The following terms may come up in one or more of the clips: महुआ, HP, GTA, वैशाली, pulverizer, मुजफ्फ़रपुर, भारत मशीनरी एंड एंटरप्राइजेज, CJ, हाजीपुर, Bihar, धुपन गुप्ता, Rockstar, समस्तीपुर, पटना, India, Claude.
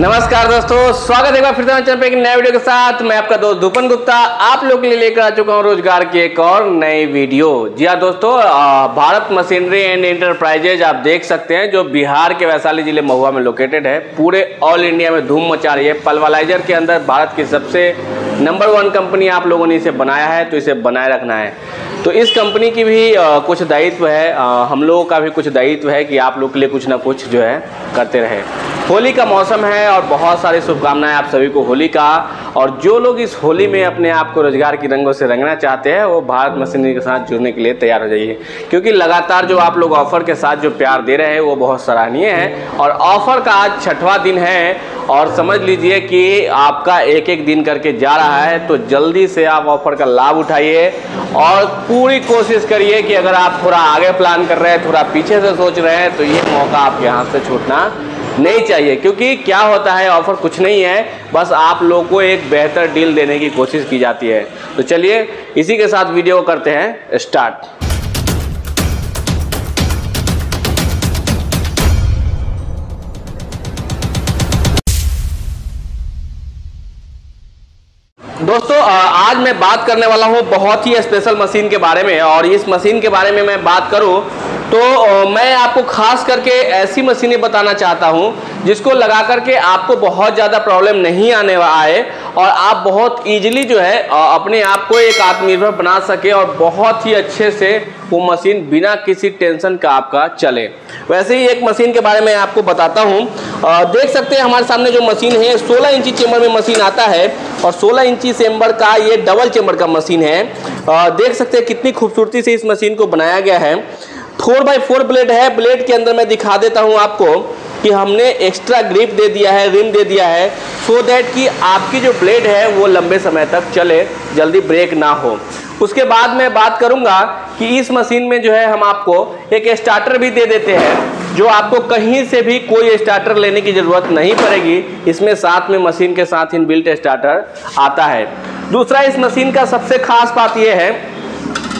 नमस्कार दोस्तों, स्वागत है एक बार फिर से हमारे चैनल पे एक नए वीडियो के साथ। मैं आपका दोस्त धुपन गुप्ता आप लोग के लिए लेकर आ चुका हूँ रोजगार की एक और नई वीडियो। जी हाँ दोस्तों, भारत मशीनरी एंड एंटरप्राइजेज आप देख सकते हैं जो बिहार के वैशाली जिले महुआ में लोकेटेड है, पूरे ऑल इंडिया में धूम मचा रही है। पल्वालाइजर के अंदर भारत की सबसे नंबर 1 कंपनी आप लोगों ने इसे बनाया है, तो इसे बनाए रखना है। तो इस कंपनी की भी कुछ दायित्व है, हम लोगों का भी कुछ दायित्व है कि आप लोग के लिए कुछ ना कुछ जो है करते रहे। होली का मौसम है और बहुत सारी शुभकामनाएं आप सभी को होली का। और जो लोग इस होली में अपने आप को रोजगार के रंगों से रंगना चाहते हैं वो भारत मशीनरी के साथ जुड़ने के लिए तैयार हो जाइए, क्योंकि लगातार जो आप लोग ऑफर के साथ जो प्यार दे रहे हैं वो बहुत सराहनीय है। और ऑफर का आज 6वां दिन है और समझ लीजिए कि आपका एक एक दिन करके जा रहा है, तो जल्दी से आप ऑफर का लाभ उठाइए और पूरी कोशिश करिए कि अगर आप थोड़ा आगे प्लान कर रहे हैं, थोड़ा पीछे से सोच रहे हैं, तो ये मौका आपके हाथ से छूटना नहीं चाहिए। क्योंकि क्या होता है, ऑफर कुछ नहीं है, बस आप लोगों को एक बेहतर डील देने की कोशिश की जाती है। तो चलिए इसी के साथ वीडियो करते हैं स्टार्ट। दोस्तों आज मैं बात करने वाला हूँ बहुत ही स्पेशल मशीन के बारे में। और इस मशीन के बारे में मैं बात करूँ तो मैं आपको खास करके ऐसी मशीनें बताना चाहता हूं जिसको लगा करके आपको बहुत ज़्यादा प्रॉब्लम नहीं आए और आप बहुत ईजिली जो है अपने आप को एक आत्मनिर्भर बना सके और बहुत ही अच्छे से वो मशीन बिना किसी टेंशन का आपका चले। वैसे ही एक मशीन के बारे में आपको बताता हूं। देख सकते हैं हमारे सामने जो मशीन है 16 इंची चेम्बर में मशीन आता है और 16 इंची चेम्बर का ये डबल चेम्बर का मशीन है। देख सकते हैं कितनी खूबसूरती से इस मशीन को बनाया गया है। 4x4 ब्लेड है। ब्लेड के अंदर मैं दिखा देता हूं आपको कि हमने एक्स्ट्रा ग्रिप दे दिया है, रिम दे दिया है, सो दैट कि आपकी जो ब्लेड है वो लंबे समय तक चले, जल्दी ब्रेक ना हो। उसके बाद मैं बात करूंगा कि इस मशीन में जो है हम आपको एक स्टार्टर भी दे देते हैं, जो आपको कहीं से भी कोई स्टार्टर लेने की ज़रूरत नहीं पड़ेगी। इसमें साथ में मशीन के साथ इनबिल्ट स्टार्टर आता है। दूसरा, इस मशीन का सबसे खास बात यह है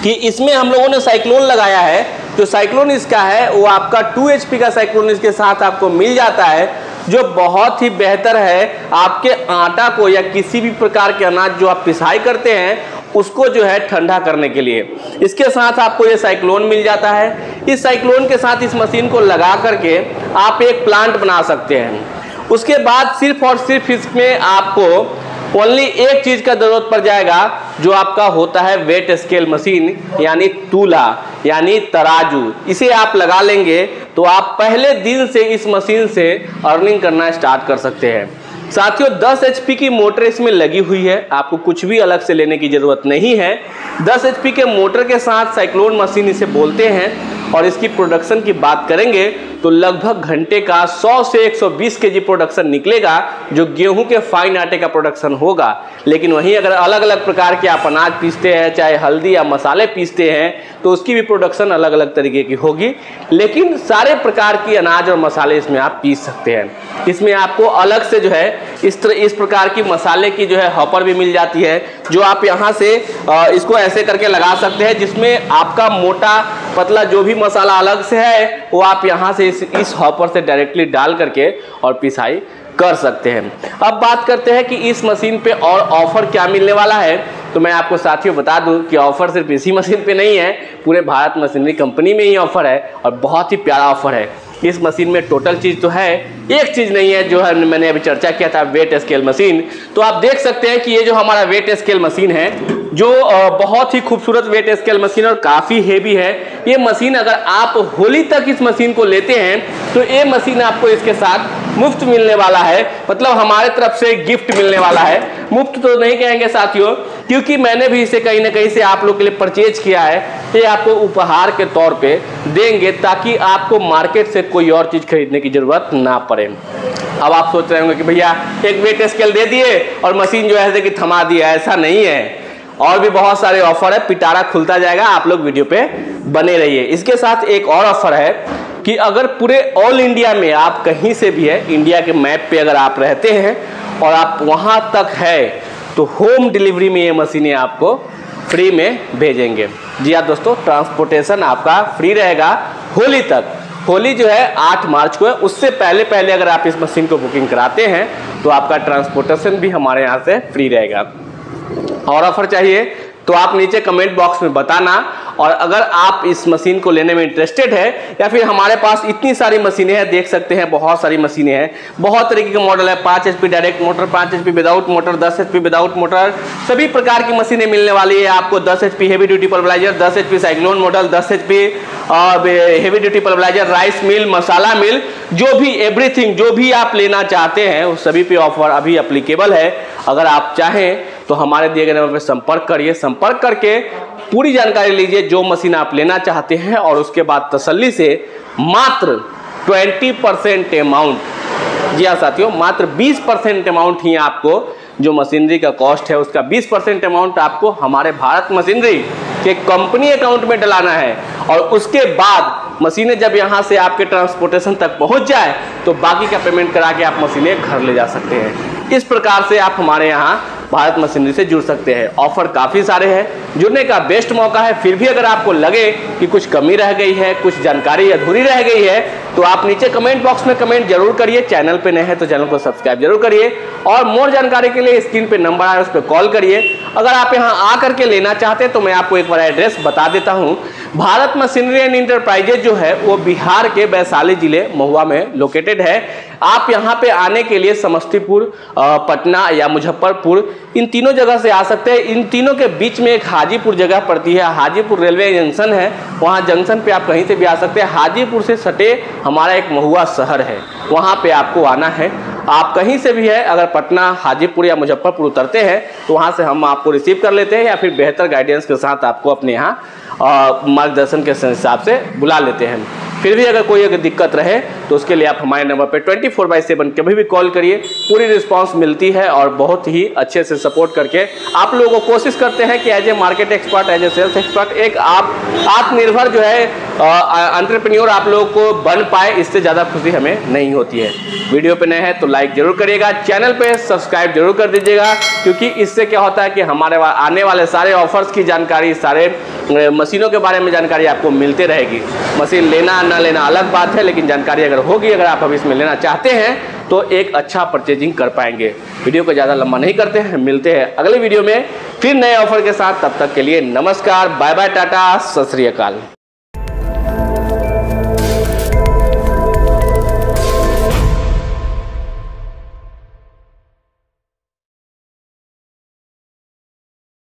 कि इसमें हम लोगों ने साइक्लोन लगाया है। जो साइक्लोन इसका है वो आपका 2 HP का साइक्लोन इसके साथ आपको मिल जाता है, जो बहुत ही बेहतर है। आपके आटा को या किसी भी प्रकार के अनाज जो आप पिसाई करते हैं उसको जो है ठंडा करने के लिए इसके साथ आपको ये साइक्लोन मिल जाता है। इस साइक्लोन के साथ इस मशीन को लगा करके आप एक प्लांट बना सकते हैं। उसके बाद सिर्फ और सिर्फ इसमें आपको ओनली एक चीज़ का ज़रूरत पड़ जाएगा, जो आपका होता है वेट स्केल मशीन, यानी तूला, यानी तराजू। इसे आप लगा लेंगे तो आप पहले दिन से इस मशीन से अर्निंग करना स्टार्ट कर सकते हैं। साथियों 10 HP की मोटर इसमें लगी हुई है, आपको कुछ भी अलग से लेने की ज़रूरत नहीं है। 10 HP के मोटर के साथ साइक्लोन मशीन इसे बोलते हैं। और इसकी प्रोडक्शन की बात करेंगे तो लगभग घंटे का 100 से 120 केजी प्रोडक्शन निकलेगा, जो गेहूं के फाइन आटे का प्रोडक्शन होगा। लेकिन वहीं अगर अलग अलग प्रकार के आप अनाज पीसते हैं, चाहे हल्दी या मसाले पीसते हैं, तो उसकी भी प्रोडक्शन अलग अलग तरीके की होगी। लेकिन सारे प्रकार की अनाज और मसाले इसमें आप पीस सकते हैं। इसमें आपको अलग से जो है इस प्रकार की मसाले की जो है हॉपर भी मिल जाती है, जो आप यहाँ से इसको ऐसे करके लगा सकते हैं, जिसमें आपका मोटा पतला जो भी मसाला अलग से है वो आप यहाँ से इस हॉपर से डायरेक्टली डाल करके और पिसाई कर सकते हैं। अब बात करते हैं कि इस मशीन पे और ऑफर क्या मिलने वाला है। तो मैं आपको साथियों बता दूं कि ऑफर सिर्फ इसी मशीन पे नहीं है, पूरे भारत मशीनरी कंपनी में ही ऑफर है और बहुत ही प्यारा ऑफर है। इस मशीन में टोटल चीज़ तो है, एक चीज़ नहीं है, जो है मैंने अभी चर्चा किया था वेट स्केल मशीन। तो आप देख सकते हैं कि ये जो हमारा वेट स्केल मशीन है, जो बहुत ही खूबसूरत वेट स्केल मशीन और काफ़ी हेवी है। ये मशीन अगर आप होली तक इस मशीन को लेते हैं तो ये मशीन आपको इसके साथ मुफ्त मिलने वाला है, मतलब हमारे तरफ से गिफ्ट मिलने वाला है। मुफ्त तो नहीं कहेंगे साथियों, क्योंकि मैंने भी इसे कहीं ना कहीं से आप लोग के लिए परचेज किया है। ये आपको उपहार के तौर पे देंगे ताकि आपको मार्केट से कोई और चीज़ खरीदने की ज़रूरत ना पड़े। अब आप सोच रहे होंगे कि भैया एक वेट स्केल दे दिए और मशीन जो है कि थमा दिया, ऐसा नहीं है। और भी बहुत सारे ऑफर है, पिटारा खुलता जाएगा, आप लोग वीडियो पे बने रहिए। इसके साथ एक और ऑफर है कि अगर पूरे ऑल इंडिया में आप कहीं से भी है, इंडिया के मैप पे अगर आप रहते हैं और आप वहाँ तक है, तो होम डिलीवरी में ये मशीनें आपको फ्री में भेजेंगे। जी हाँ दोस्तों, ट्रांसपोर्टेशन आपका फ्री रहेगा होली तक। होली जो है 8 मार्च को है, उससे पहले पहले अगर आप इस मशीन को बुकिंग कराते हैं तो आपका ट्रांसपोर्टेशन भी हमारे यहाँ से फ्री रहेगा। और ऑफर चाहिए तो आप नीचे कमेंट बॉक्स में बताना, और अगर आप इस मशीन को लेने में इंटरेस्टेड है, या फिर हमारे पास इतनी सारी मशीनें हैं, देख सकते हैं बहुत सारी मशीनें हैं, बहुत तरीके के मॉडल है, 5 HP direct motor, 5 HP without motor, 10 HP without motor, सभी प्रकार की मशीनें मिलने वाली है आपको। 10 HP heavy duty pulverizer, 10 HP cyclone model, 10 HP heavy duty pulveriser, rice mill, masala mill, जो भी एवरीथिंग जो भी आप लेना चाहते हैं उस सभी पे ऑफर अभी अप्लीकेबल है। अगर आप चाहें तो हमारे दिए गए नंबर पर संपर्क करिए, संपर्क करके पूरी जानकारी लीजिए जो मशीन आप लेना चाहते हैं, और उसके बाद तसल्ली से मात्र 20% अमाउंट, जी हाँ साथियों, मात्र 20% अमाउंट ही आपको जो मशीनरी का कॉस्ट है उसका 20% अमाउंट आपको हमारे भारत मशीनरी के कंपनी अकाउंट में डलाना है, और उसके बाद मशीनें जब यहाँ से आपके ट्रांसपोर्टेशन तक पहुँच जाए तो बाकी का पेमेंट करा के आप मशीनें घर ले जा सकते हैं। इस प्रकार से आप हमारे यहाँ भारत मशीनरी से जुड़ सकते हैं। ऑफर काफ़ी सारे हैं, जुड़ने का बेस्ट मौका है। फिर भी अगर आपको लगे कि कुछ कमी रह गई है, कुछ जानकारी अधूरी रह गई है, तो आप नीचे कमेंट बॉक्स में कमेंट जरूर करिए। चैनल पे नए हैं तो चैनल को सब्सक्राइब जरूर करिए, और मोर जानकारी के लिए स्क्रीन पे नंबर आए उस पर कॉल करिए। अगर आप यहाँ आ करके लेना चाहते हैं तो मैं आपको एक बार एड्रेस बता देता हूँ। भारत मशीनरी एंड एंटरप्राइजेज जो है वो बिहार के वैशाली जिले महुआ में लोकेटेड है। आप यहाँ पे आने के लिए समस्तीपुर, पटना या मुजफ्फ़रपुर, इन तीनों जगह से आ सकते हैं। इन तीनों के बीच में एक हाजीपुर जगह पड़ती है, हाजीपुर रेलवे जंक्शन है, वहाँ जंक्शन पे आप कहीं से भी आ सकते हैं। हाजीपुर से सटे हमारा एक महुआ शहर है, वहाँ पे आपको आना है। आप कहीं से भी है, अगर पटना, हाजीपुर या मुजफ्फ़रपुर उतरते हैं तो वहाँ से हम आपको रिसीव कर लेते हैं, या फिर बेहतर गाइडेंस के साथ आपको अपने यहाँ मार्गदर्शन के हिसाब से बुला लेते हैं। फिर भी अगर कोई अगर दिक्कत रहे तो उसके लिए आप हमारे नंबर पर 24/7 कभी भी कॉल करिए, पूरी रिस्पांस मिलती है, और बहुत ही अच्छे से सपोर्ट करके आप लोगों को कोशिश करते हैं कि as a market expert, as a sales expert, एक आप आत्मनिर्भर जो है एंटरप्रेन्योर आप लोगों को बन पाए, इससे ज़्यादा खुशी हमें नहीं होती है। वीडियो पर नए हैं तो लाइक जरूर करिएगा, चैनल पर सब्सक्राइब जरूर कर दीजिएगा, क्योंकि इससे क्या होता है कि हमारे आने वाले सारे ऑफर्स की जानकारी, सारे मशीनों के बारे में जानकारी आपको मिलते रहेगी। मशीन लेना ना लेना अलग बात है, लेकिन जानकारी अगर होगी, अगर आप अभी इसमें लेना चाहते हैं तो एक अच्छा परचेजिंग कर पाएंगे। वीडियो को ज़्यादा लंबा नहीं करते हैं, मिलते हैं अगले वीडियो में फिर नए ऑफर के साथ। तब तक के लिए नमस्कार, बाय बाय, टाटा, सत श्री अकाल।